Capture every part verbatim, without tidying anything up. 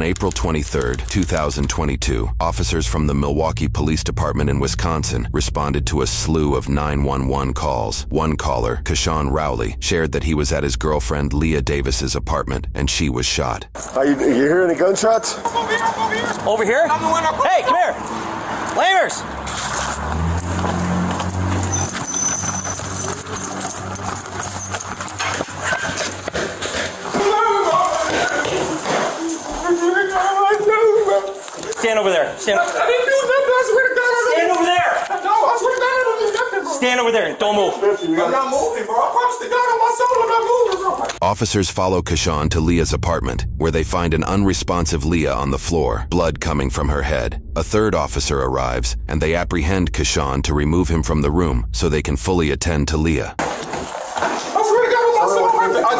On April twenty-third, two thousand twenty-two, officers from the Milwaukee Police Department in Wisconsin responded to a slew of nine one one calls. One caller, Kashawn Rowley, shared that he was at his girlfriend Leah Davis's apartment and she was shot. Are you, are you hearing the gunshots? Over here, over here. Over here? Hey, come here. Lamers! Stand over there. Stand over there. Stand over there. No, I swear to God, I don't do nothing, bro. Stand over there and don't move. I'm not moving, bro. I promise to God on my soul, I'm not moving, bro. Officers follow Kashawn to Leah's apartment, where they find an unresponsive Leah on the floor, blood coming from her head. A third officer arrives, and they apprehend Kashawn to remove him from the room so they can fully attend to Leah. I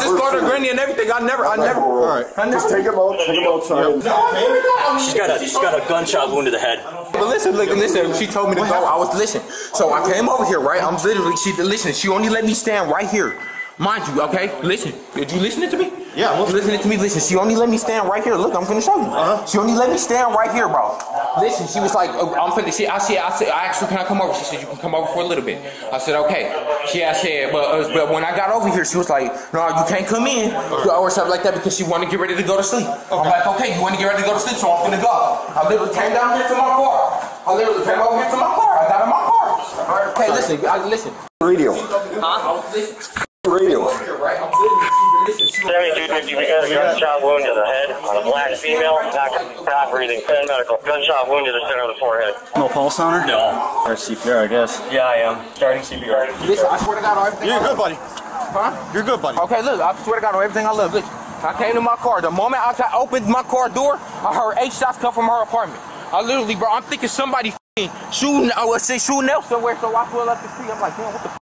just started grinning and everything. I never, I never. All right, I never. Just take him out, take him outside. No, she's got a, she's got a gunshot wound to the head. But listen, look, listen. She told me to go. I was listening, so I came over here, right? I'm literally, she listening. She only let me stand right here, mind you. Okay, listen. Did you listen to me? Yeah, I'm listening to me. Listen, she only let me stand right here. Look, I'm finna show you. Uh-huh. She only let me stand right here, bro. Listen, she was like, oh, I'm finna. She, I said, I said, I asked her, can I come over? She said, you can come over for a little bit. I said, okay. She, I said, but, uh, but when I got over here, she was like, no, you can't come in or something like that because she wanted to get ready to go to sleep. Okay. I'm like, okay, you want to get ready to go to sleep, so I'm finna go. I literally came down here to my car. I literally came over here to my car. I got in my car. Right. Okay, listen, I, listen. Radio. Huh? Radio. seventy-two fifty, we got a gunshot wound to the head on a black female, not, not breathing, medical. Gunshot wound to the center of the forehead. No pulse on her? No. Or C P R, I guess. Yeah, I am. Starting C P R. Listen, I swear to God on everything. You're good, buddy. Huh? You're good, buddy. Okay, look, I swear to God on everything I love. Look, I came to my car. The moment I got, opened my car door, I heard eight shots come from her apartment. I literally, bro, I'm thinking somebody shooting, I would say shooting up somewhere, so I pull up to see. I'm like, damn, what the f***?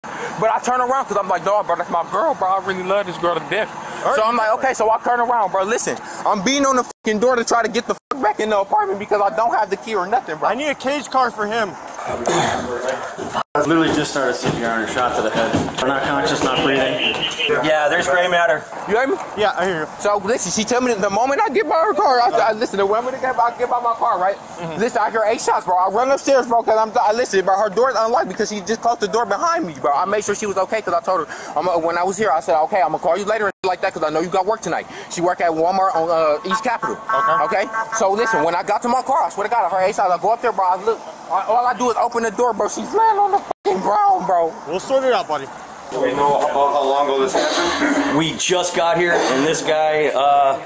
But I turn around because I'm like, dog, bro, that's my girl, bro. I really love this girl to death. So I'm like, okay, so I turn around, bro. Listen, I'm beating on the fucking door to try to get the fuck back in the apartment because I don't have the key or nothing, bro. I need a cage card for him. I literally just started C P R and shot to the head. We're not conscious, not breathing. Yeah, there's gray matter. You hear me? Yeah, I hear you. So listen, she told me that the moment I get by her car, I, I listen, the moment I get by, I get by my car, right? Mm-hmm. Listen, I hear eight shots, bro. I run upstairs, bro, because I'm, I listen, bro. Her door's unlocked because she just closed the door behind me, bro. I made sure she was okay because I told her I'm, when I was here, I said, okay, I'm gonna call you later and like that because I know you got work tonight. She worked at Walmart on uh, East Capitol. Okay. Okay. So listen, when I got to my car, I swear to God, I heard eight shots. I go up there, bro. I look. I, all I do is open the door, bro. She's laying on the fucking ground, bro. We'll sort it out, buddy. Do we know how, how long ago this happened? We just got here, and this guy uh,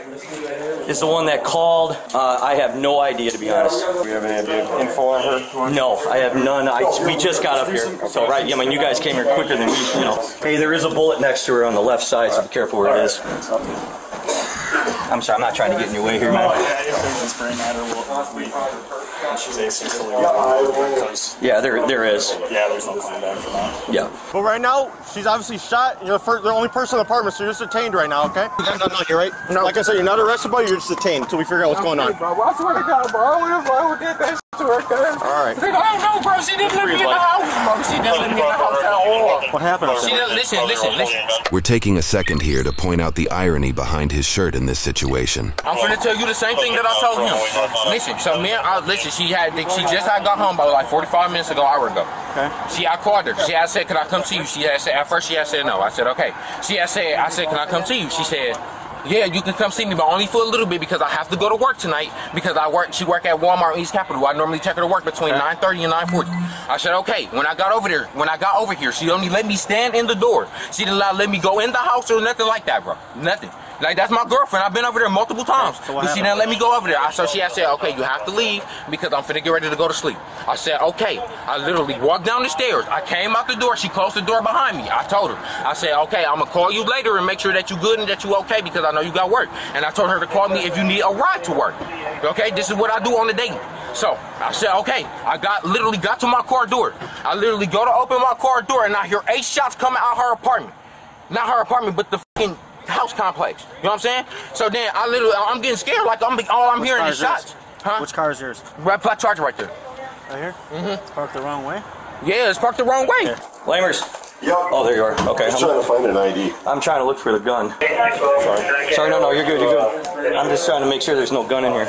is the one that called. Uh, I have no idea, to be honest. Do we have any idea? Info on her? No, I have none. I, we just got up here. So, right, I mean, you guys came here quicker than we, you know. Hey, there is a bullet next to her on the left side, so be careful where it is. I'm sorry, I'm not trying to get in your way here, man. Yeah, there, there is. Yeah, there's no coming back from that. Yeah. But right now, she's obviously shot. You're the only person in the apartment, so you're just detained right now, okay? You guys don't know, you're right? No. Like I said, you're not arrested, but you're just detained until we figure out what's going on. Bro, I swear to God, bro, I would get that shit to her, okay? All right. I don't know, bro, she didn't let me in the house, bro. She didn't let me in the house at all. What happened? She didn't, listen, listen, listen. We're taking a second here to point out the irony behind his shirt in this situation. I'm finna tell you the same thing that I told him. Listen, so me, I, listen, she had, she just had got home about like forty-five minutes ago, hour ago. Okay. She, I called her. She, I said, can I come to you? She had said, at first she had said no. I said, okay. She, I said, I said, can I come to you? She said, yeah, you can come see me, but only for a little bit because I have to go to work tonight because I work, she work at Walmart East Capitol. I normally take her to work between nine thirty and nine forty. I said, okay. When I got over there, when I got over here, she only let me stand in the door. She didn't let me go in the house or nothing like that, bro. Nothing. Like, that's my girlfriend. I've been over there multiple times. So but she didn't let me go over there. I, so she I said, okay, you have to leave because I'm finna get ready to go to sleep. I said, okay. I literally walked down the stairs. I came out the door. She closed the door behind me. I told her. I said, okay, I'm gonna call you later and make sure that you good and that you okay because I know you got work. And I told her to call me if you need a ride to work. Okay, this is what I do on the daily. So I said, okay, I got literally got to my car door. I literally go to open my car door and I hear eight shots coming out her apartment. Not her apartment, but the fucking house complex. You know what I'm saying? So then I literally, I'm getting scared. Like I'm, all I'm hearing is shots. Huh? Which car is yours? Red flat charger right there. Right here? Mm-hmm. It's parked the wrong way? Yeah, it's parked the wrong way. Okay. Lamers. Yep. Oh, there you are. Okay. I'm just trying to find an I D. I'm trying to look for the gun. Sorry. Sorry, no, no, you're good, you're good. I'm just trying to make sure there's no gun in here.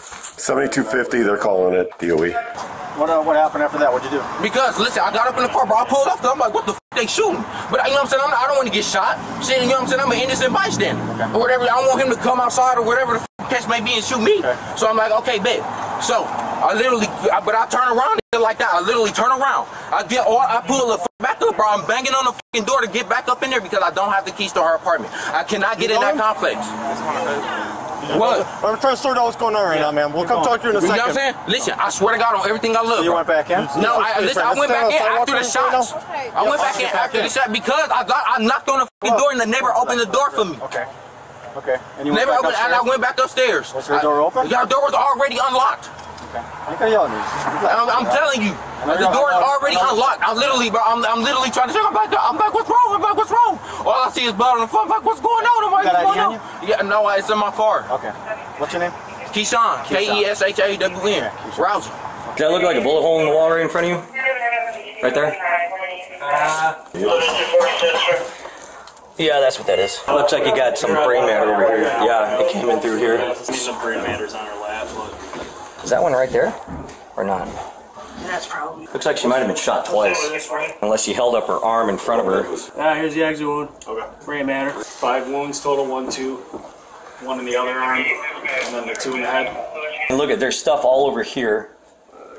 seventy-two fifty, they're calling it D O E. What, uh, what happened after that? What'd you do? Because, listen, I got up in the car, bro. I pulled up, I'm like, what the f*** they shooting? But, you know what I'm saying? I'm not, I don't want to get shot. Shit, you know what I'm saying? I'm an innocent bystander. Okay. Or whatever. I don't want him to come outside or whatever the f*** catch may be and shoot me. Okay. So I'm like, okay, bet. So, I literally, I, but I turn around and like that. I literally turn around. I get all, I pull the f*** back up, bro. I'm banging on the f***ing door to get back up in there because I don't have the keys to her apartment. I cannot get in that complex. What? I'm trying to sort out what's going on right yeah. now, man. We'll Keep come on. talk to you in a second. You know what I'm saying? Listen, I swear to God on everything I love. So you went back in? No, I, listen, I went back in after the shots. Okay. I went back in after the shot because I got, I knocked on the fucking door and the neighbor opened the door for me. Okay. Okay. And, you went neighbor opened, and I went back upstairs. Was your door open? Your door was already unlocked. Okay. I can't yell at me. I'm, I'm telling you, the door is already unlocked. I'm literally, bro, I'm, I'm literally trying to check. I'm like, I'm like, what's wrong? I'm like, what's wrong? All I see is blood on the phone. I'm like, what's going on? I'm like, what's going on? Yeah, no, it's in my car. Okay. What's your name? Keyshawn. K E S H A W N. Rousey. Does that look like a bullet hole in the wall right in front of you? Right there? Uh, yeah, that's what that is. Looks like you got some brain matter over here. Yeah, it came in through here. I see some brain matters on her lap. Is that one right there? Or not? That's probably. Looks like she might have been shot twice. Unless she held up her arm in front of her. Ah, here's the exit wound. Okay. Brain matter. Five wounds total, one, two. One in the other arm, and then the two in the head. And look at, there's stuff all over here.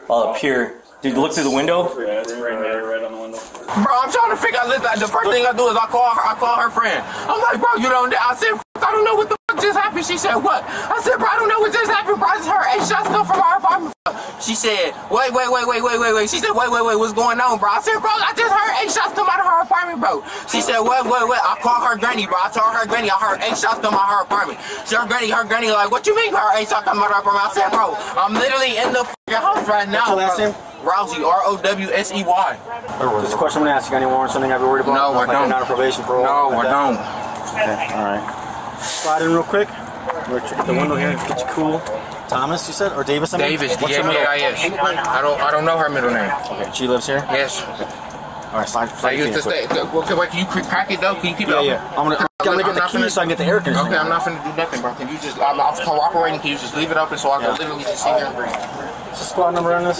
All up here. Dude, look through the window. Yeah, it's right there, right on the window. Bro, I'm trying to figure out, listen, the first thing I do is I call her, I call her friend. I'm like, bro, you don't, I said, I don't know what the fuck just happened. She said, what? I said, bro, I don't know what just happened, bro. I just heard eight shots come from our apartment. She said, wait, wait, wait, wait, wait, wait, wait. She said, wait, wait, wait, what's going on, bro? I said, bro, I just heard eight shots come out of her apartment, bro. She said, wait, wait, wait. I called her granny, bro. I told her granny, I heard eight shots come out of her apartment. She, her granny, her granny, like, what you mean her eight shots come out of her apartment? I said, bro, I'm literally in the fucking house right now. What's your last name? Rousey, R O W S E Y. This is a question I'm gonna ask. You got any warrants, something I'd be worried about? No, I don't. Not a probation parole. No, I don't. Okay, all right. Slide in real quick. Check the window here. Get you cool. Thomas, you said, or Davis? I mean? Davis, D A V I S. I don't, I don't know her middle name. Okay, she lives here. Yes. All right, slide. slide I used to stay. Okay, wait, can you crack it though? Can you keep it open? Yeah, yeah. I'm gonna, I'm gonna get the key so I can get the air conditioner. Okay, I'm not gonna do nothing, bro. Can you just? I'm, I'm cooperating. Can you just leave it open so I can literally just sit here and breathe? Squad number on this?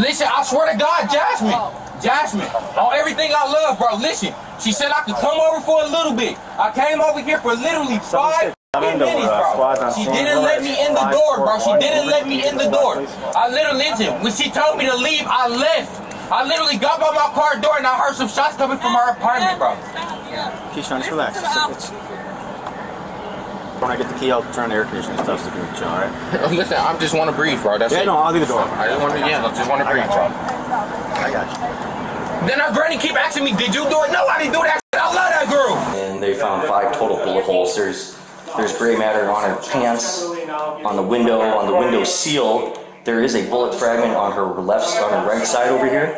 Listen, I swear to God, Jasmine, Jasmine, on everything I love, bro, listen, she said I could come over for a little bit. I came over here for literally five minutes, bro. She didn't let me in the door, bro. She didn't let me in the door. I literally, listen, when she told me to leave, I left. I literally got by my car door and I heard some shots coming from her apartment, bro. Keyshawn, just relax. It's, it's, when I get the key, I'll turn the air conditioning stuff so you can chill, alright? Listen, I just want to breathe, bro. That's yeah, it. no, I'll leave the door. I just want to, yeah, I just want to breathe. I got you. Then our granny keep asking me, did you do it? No, I didn't do that. I love that girl. And they found five total bullet holes. There's, there's gray matter on her pants, on the window, on the window seal. There is a bullet fragment on her left, on her right side over here.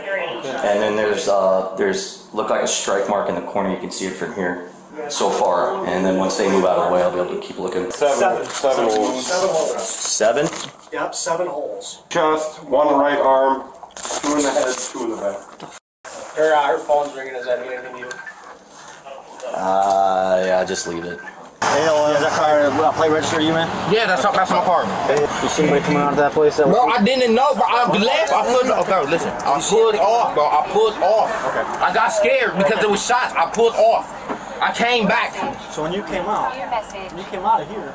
And then there's, uh, there's, look like a strike mark in the corner. You can see it from here. So far, and then once they move out of the way, I'll be able to keep looking. Seven. Seven holes. Seven holes. Seven? Yep, seven holes. Chest, one right arm, two in the head, two in the back. Her, uh, her phone's ringing. Is that anything you? Uh, yeah, just leave it. Hey, is that car uh, plate register you, man? Yeah, that's, that's my car. Hey, you see anybody coming out of that place? That bro, I didn't know, bro. I left. I pulled off. Okay, listen. I pulled off, bro. I pulled off. Okay. I got scared because there was shots. I pulled off. I came back. So when you came out, when you came out of here,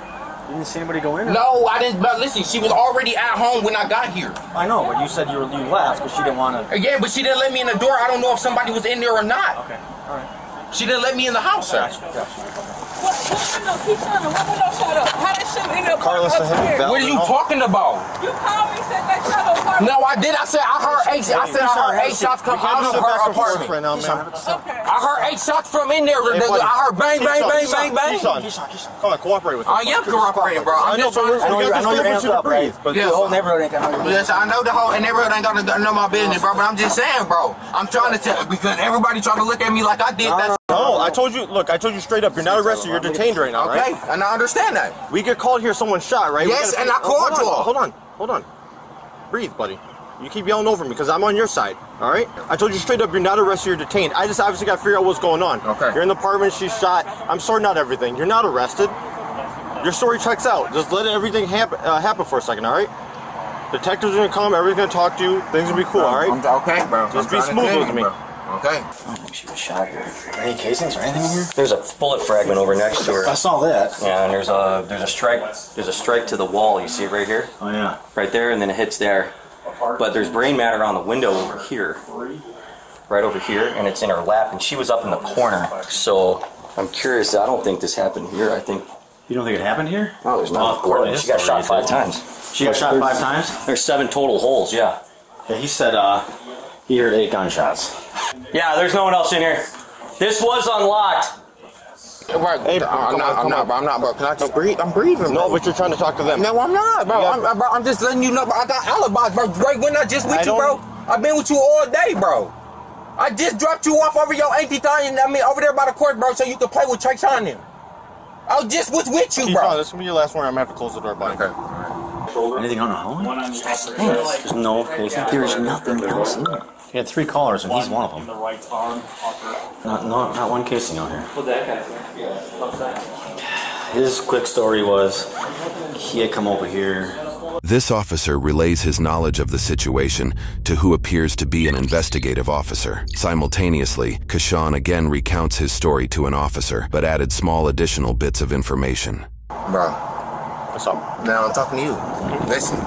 you didn't see anybody go in? Or? No, I didn't. But listen, she was already at home when I got here. I know, but you said you, were, you left because she didn't want to. Yeah, but she didn't let me in the door. I don't know if somebody was in there or not. Okay, all right. She didn't let me in the house, sir. Gotcha, gotcha. What, what window? Keep trying to. What window shut up? How did she end up upstairs? What are you talking about? You called me and said that shut up. No, I did. I said I heard eight. I said I heard eight shots come out of her apartment. Right now, man. Okay. I heard eight shots from in there. I heard bang, bang, bang, bang, bang. Come on, cooperate with me. I am cooperating, bro. I'm just trying to. I know you're hands up, right? But the whole neighborhood ain't got no business. I know the whole neighborhood ain't gonna know my business, bro. But I'm just saying, bro. I'm trying to tell because everybody trying to look at me like I did that. No, I told you, look, I told you straight up, you're not arrested, you're detained right now, right? Okay, and I understand that. We get called here, someone shot, right? Yes, and I called you all. Hold on, hold on. Breathe, buddy. You keep yelling over me because I'm on your side, all right? I told you straight up, you're not arrested, you're detained. I just obviously got to figure out what's going on. Okay. You're in the apartment, she's shot. I'm sorting out everything. You're not arrested. Your story checks out. Just let everything happen, uh, happen for a second, all right? Detectives are going to come, everything's going to talk to you, things going to be cool, all right? I'm, okay, bro. Just I'm be smooth with me. Bro. Okay. I don't think she was shot here. Are any casings or anything in here? There's a bullet fragment over next to her. I saw that. Yeah, and there's a there's a strike there's a strike to the wall. You see it right here? Oh yeah. Right there, and then it hits there. But there's brain matter on the window over here, right over here, and it's in her lap. And she was up in the corner. So I'm curious. I don't think this happened here. I think. You don't think it happened here? Oh, there's not. Oh, she got shot five times. She got shot five times. There's seven total holes. Yeah. Yeah. He said. Uh, He heard eight gunshots. Yeah, there's no one else in here. This was unlocked. Hey, bro, I'm, not, on, I'm not, bro. I'm not, bro. Can I just breathe? I'm breathing. No, bro. But you're trying to talk to them. No, I'm not, bro. I'm, bro. I'm just letting you know, bro. I got alibis, bro. Right when I just with I you, bro. I've been with you all day, bro. I just dropped you off over your eighth Italian, I mean, over there by the court, bro, so you can play with Chase on him. I just was with you, bro. Keep on. This is gonna be your last one. I'm gonna have to close the door, buddy. Okay. Anything on the home? There's no casing. There's nothing else in there. He had three callers and he's one of them. Not, not, not one casing on here. His quick story was he had come over here. This officer relays his knowledge of the situation to who appears to be an investigative officer. Simultaneously, Kashawn again recounts his story to an officer, but added small additional bits of information. Bro. What's up? Now I'm talking to you. Mm-hmm. Listen,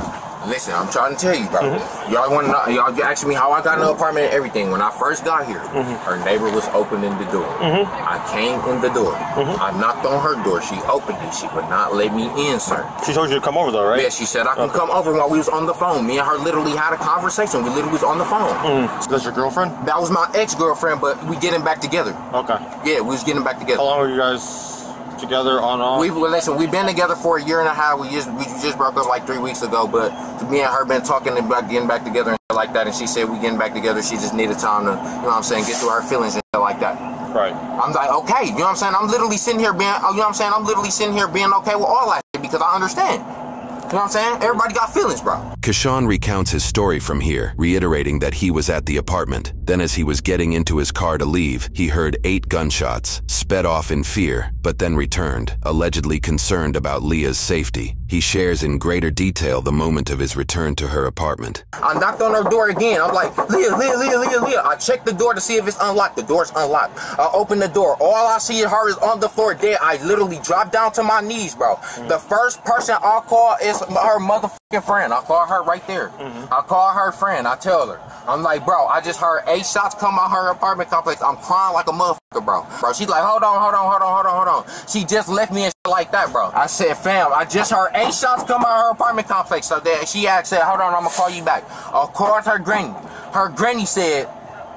listen, I'm trying to tell you, bro. Mm-hmm. Y'all want to y'all asking me how I got in the apartment and everything. When I first got here, mm-hmm. her neighbor was opening the door. Mm-hmm. I came in the door. Mm-hmm. I knocked on her door. She opened it. She would not let me in, sir. She told you to come over though, right? Yeah, she said I can okay. come over while we was on the phone. Me and her literally had a conversation. We literally was on the phone. Mm-hmm. That's your girlfriend? That was my ex-girlfriend, but we getting back together. Okay. Yeah, we was getting back together. How long were you guys together on all? We, listen, we've been together for a year and a half. We just we just broke up like three weeks ago, but me and her been talking about getting back together and shit like that, and she said we getting back together. She just needed time to, you know what I'm saying, get through her feelings and shit like that. Right. I'm like, okay, you know what I'm saying? I'm literally sitting here being, you know what I'm saying? I'm literally sitting here being okay with all that shit because I understand. You know what I'm saying? Everybody got feelings, bro. Kashawn recounts his story from here, reiterating that he was at the apartment. Then as he was getting into his car to leave, he heard eight gunshots, sped off in fear, but then returned, allegedly concerned about Leah's safety. He shares in greater detail the moment of his return to her apartment. I knocked on her door again. I'm like, Leah, Leah, Leah, Leah, Leah. I checked the door to see if it's unlocked. The door's unlocked. I open the door. All I see of her is on the floor dead. I literally dropped down to my knees, bro. The first person I call is her motherfucking friend. I call her right there. Mm-hmm. I call her friend. I tell her. I'm like, bro, I just heard eight shots come out her apartment complex. I'm crying like a motherfucker, bro. Bro, she's like, hold on, hold on, hold on, hold on, hold on. She just left me and shit like that, bro. I said, fam, I just heard eight shots come out her apartment complex. So that she asked, said, hold on, I'm gonna call you back. I called her granny. Her granny said,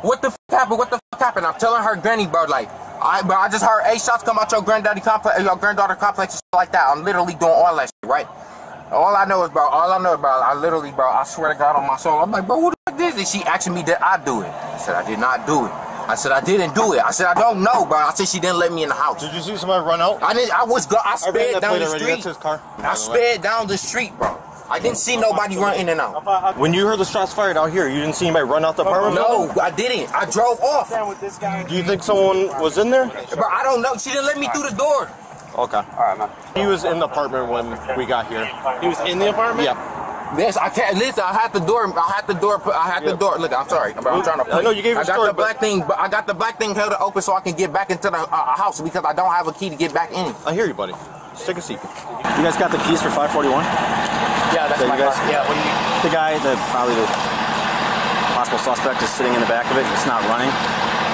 what the fuck happened? What the fuck happened? I'm telling her granny, bro, like, I, bro, I just heard eight shots come out your granddaddy complex, your granddaughter complex and shit like that. I'm literally doing all that shit, right? All I know is, bro, all I know is, bro, I literally, bro, I swear to God on my soul, I'm like, bro, who the fuck is this? She asking me, did I do it? I said, I did not do it. I said, I didn't do it. I said, I don't know, bro. I said, she didn't let me in the house. Did you see somebody run out? I didn't, I was, go I sped down the street. That's his car. I sped down the street, bro. I didn't see nobody run in and out. When you heard the shots fired out here, you didn't see anybody run out the apartment? No, I didn't. I drove off. Do you think someone was in there? Bro, I don't know. She didn't let me through the door. Okay. All right, man. He was in the apartment when we got here. He was in the apartment? Yeah. Yes, I can't. Listen, I had the door. I had the door. I had the yep. door. Look, I'm sorry. Bro, I'm trying to. I know you gave your I got story, the black but thing. But I got the black thing held open so I can get back into the uh, house because I don't have a key to get back in. I hear you, buddy. Just take a seat. You guys got the keys for five forty-one? Yeah, that's so my guys, car. Yeah. What do you mean? The guy, the probably the possible suspect, is sitting in the back of it. It's not running.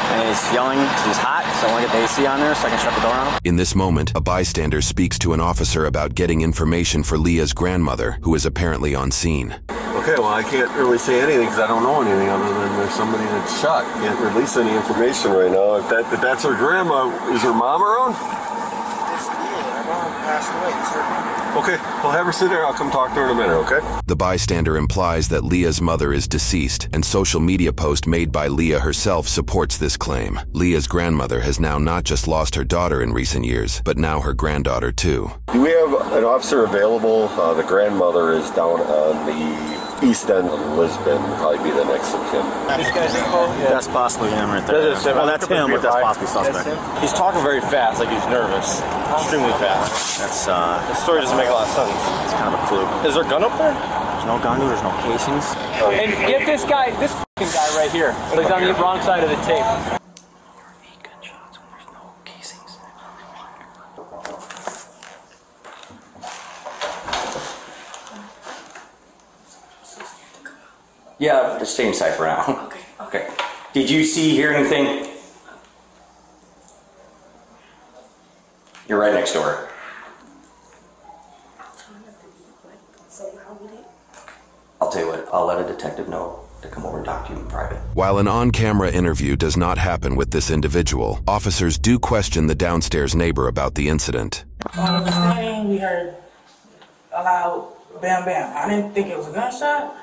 And he's yelling because he's hot, so I want to get the A C on there so I can shut the door on. In this moment, a bystander speaks to an officer about getting information for Leah's grandmother, who is apparently on scene. Okay, well, I can't really say anything because I don't know anything other than there's somebody that's shot. Can't release any information right now. If, that, if that's her grandma, is her mom around? It's, yeah, her mom passed away. It's her grandma. Okay, well, have her sit there. I'll come talk to her in a minute, okay? The bystander implies that Leah's mother is deceased, and social media post made by Leah herself supports this claim. Leah's grandmother has now not just lost her daughter in recent years, but now her granddaughter too. Do we have an officer available? Uh, the grandmother is down on the east end of Lisbon. Probably be the next of him. This guy's yeah. That's possibly him right there. That's, well, that's him, but that's possibly suspect. That's he's talking very fast, like he's nervous. Extremely fast. That's uh. The story doesn't make a lot of sense. It's kind of a clue. Is there a gun up there? There's no gun. There's no casings. And get this guy, this f***ing guy right here. He's on the wrong side of the tape. Yeah, the same side for now. Okay. Okay. Did you see, hear anything? You're right next door. I'll tell you what, I'll let a detective know to come over and talk to you in private. While an on-camera interview does not happen with this individual, officers do question the downstairs neighbor about the incident. On the scene, we heard a loud bam bam. I didn't think it was a gunshot.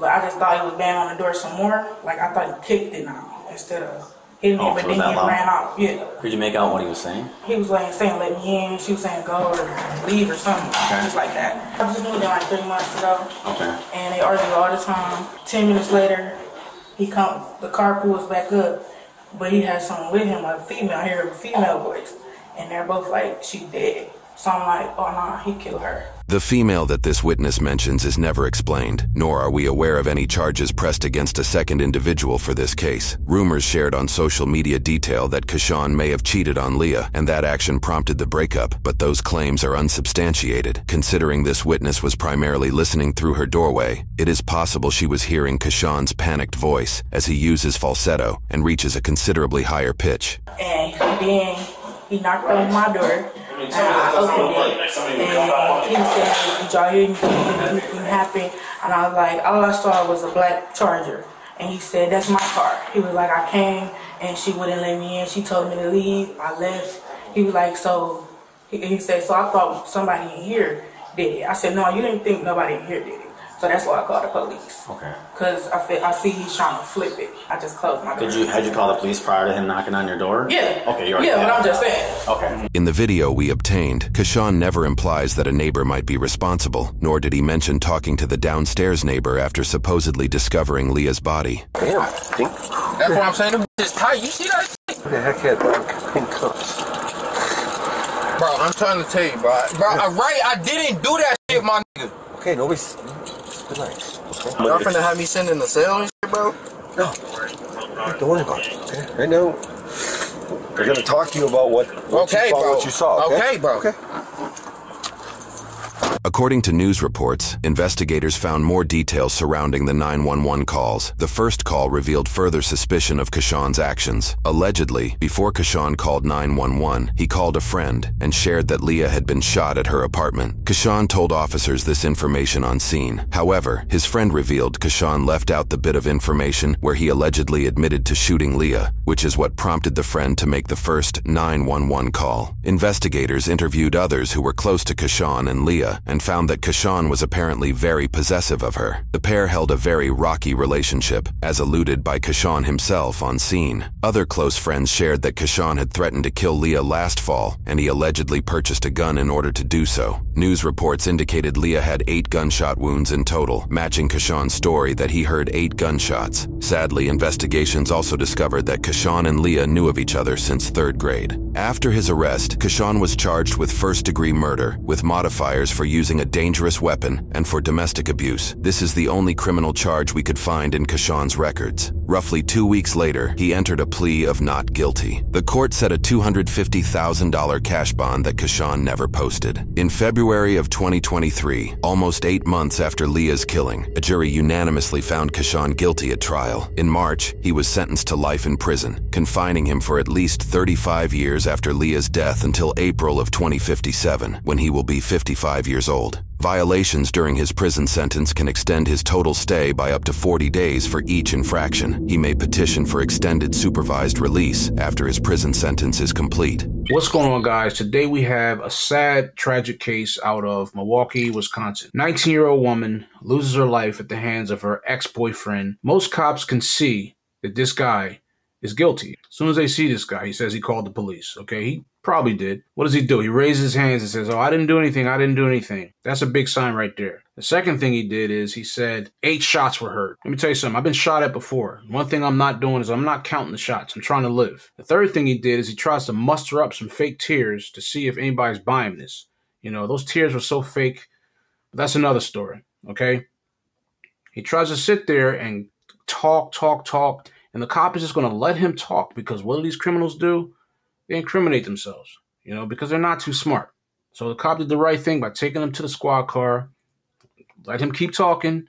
But I just thought he was banging on the door some more. Like, I thought he kicked it now instead of hitting me, oh, but so then he long? ran off. Yeah. Could you make out what he was saying? He was like saying, let me in. She was saying, go or leave or something. Okay. Just like that. I just moved there like three months ago. Okay. And they argue all the time. Ten minutes later, he come, the car pulls back up, but he has someone with him, a female. I hear a female voice. And they're both like, she dead. So I'm like, oh, nah, he killed her. The female that this witness mentions is never explained, nor are we aware of any charges pressed against a second individual for this case. Rumors shared on social media detail that Kashawn may have cheated on Leah, and that action prompted the breakup, but those claims are unsubstantiated. Considering this witness was primarily listening through her doorway, it is possible she was hearing Kashawn's panicked voice as he uses falsetto and reaches a considerably higher pitch. And then he knocked on my door. And I opened it, and he said, did y'all hear anything happen? And I was like, all I saw was a black Charger. And he said, that's my car. He was like, I came, and she wouldn't let me in. She told me to leave. I left. He was like, so, he, he said, so I thought somebody in here did it. I said, no, you didn't think nobody in here did it. So that's why I called the police. Okay. Because I feel, I see he's trying to flip it. I just closed my door. Did you, had you called the police prior to him knocking on your door? Yeah. Okay, you already Yeah, but I'm just saying. Okay. In the video we obtained, Kashawn never implies that a neighbor might be responsible, nor did he mention talking to the downstairs neighbor after supposedly discovering Leah's body. Damn, I think that's what I'm saying. Just tight. You see that? What the heck had fucking cuffs? Bro, I'm trying to tell you, bro. Bro, right? I didn't do that shit, my nigga. Okay, nobody's. Nice. Okay. Y'all finna have me send in the cell and shit, bro? No. Don't worry about it. Okay. Right now, we're gonna talk to you about what, what, okay, you, saw, what you saw. Okay, okay bro. Okay. According to news reports, investigators found more details surrounding the nine one one calls. The first call revealed further suspicion of Kashawn's actions. Allegedly, before Kashawn called nine one one, he called a friend and shared that Leah had been shot at her apartment. Kashawn told officers this information on scene. However, his friend revealed Kashawn left out the bit of information where he allegedly admitted to shooting Leah, which is what prompted the friend to make the first nine one one call. Investigators interviewed others who were close to Kashawn and Leah, and found that Kashawn was apparently very possessive of her. The pair held a very rocky relationship, as alluded by Kashawn himself on scene. Other close friends shared that Kashawn had threatened to kill Leah last fall, and he allegedly purchased a gun in order to do so. News reports indicated Leah had eight gunshot wounds in total, matching Kashawn's story that he heard eight gunshots. Sadly, investigations also discovered that Kashawn and Leah knew of each other since third grade. After his arrest, Kashawn was charged with first-degree murder, with modifiers for using using a dangerous weapon, and for domestic abuse. This is the only criminal charge we could find in Kashawn's records. Roughly two weeks later, he entered a plea of not guilty. The court set a two hundred fifty thousand dollar cash bond that Kashawn never posted. In February of twenty twenty-three, almost eight months after Leah's killing, a jury unanimously found Kashawn guilty at trial. In March, he was sentenced to life in prison, confining him for at least thirty-five years after Leah's death until April of twenty fifty-seven, when he will be fifty-five years old. Violations during his prison sentence can extend his total stay by up to forty days for each infraction. He may petition for extended supervised release after his prison sentence is complete. What's going on, guys? Today we have a sad, tragic case out of Milwaukee, Wisconsin. nineteen-year-old woman loses her life at the hands of her ex-boyfriend. Most cops can see that this guy is guilty. As soon as they see this guy, he says he called the police. Okay, he probably did. What does he do? He raises his hands and says, oh, I didn't do anything. I didn't do anything. That's a big sign right there. The second thing he did is he said eight shots were heard. Let me tell you something. I've been shot at before. One thing I'm not doing is I'm not counting the shots. I'm trying to live. The third thing he did is he tries to muster up some fake tears to see if anybody's buying this. You know, those tears were so fake. But that's another story. Okay. He tries to sit there and talk, talk, talk. And the cop is just going to let him talk, because what do these criminals do? They incriminate themselves, you know, because they're not too smart. So the cop did the right thing by taking him to the squad car, let him keep talking.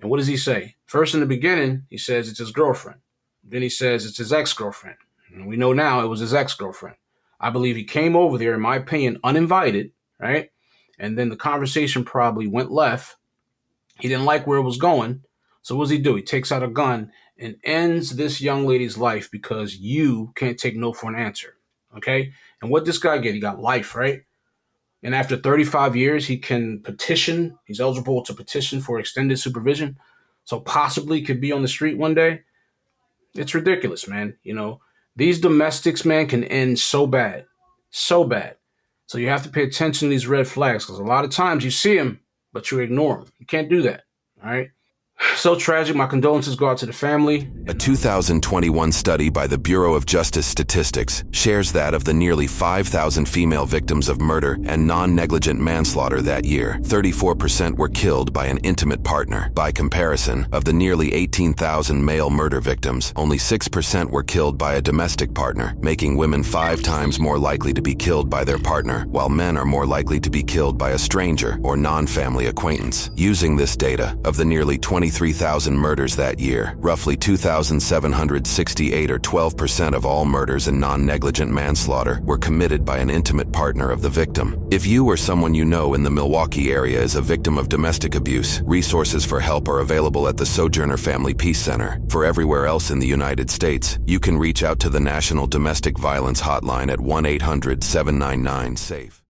And what does he say? First, in the beginning, he says it's his girlfriend. Then he says it's his ex-girlfriend. And we know now it was his ex-girlfriend. I believe he came over there, in my opinion, uninvited, right? And then the conversation probably went left. He didn't like where it was going. So what does he do? He takes out a gun and ends this young lady's life because you can't take no for an answer, okay? And what this guy get? He got life, right? And after thirty-five years, he can petition. He's eligible to petition for extended supervision. So possibly could be on the street one day. It's ridiculous, man. You know, these domestics, man, can end so bad, so bad. So you have to pay attention to these red flags, because a lot of times you see them, but you ignore them. You can't do that, all right? So tragic. My condolences go out to the family. A two thousand twenty-one study by the Bureau of Justice Statistics shares that of the nearly five thousand female victims of murder and non-negligent manslaughter that year, thirty-four percent were killed by an intimate partner. By comparison, of the nearly eighteen thousand male murder victims, only six percent were killed by a domestic partner, making women five times more likely to be killed by their partner, while men are more likely to be killed by a stranger or non-family acquaintance. Using this data, of the nearly twenty-three thousand murders that year, roughly two thousand seven hundred sixty-eight, or twelve percent of all murders and non-negligent manslaughter, were committed by an intimate partner of the victim. If you or someone you know in the Milwaukee area is a victim of domestic abuse, resources for help are available at the Sojourner Family Peace Center. For everywhere else in the United States, you can reach out to the National Domestic Violence Hotline at one eight hundred seven nine nine SAFE.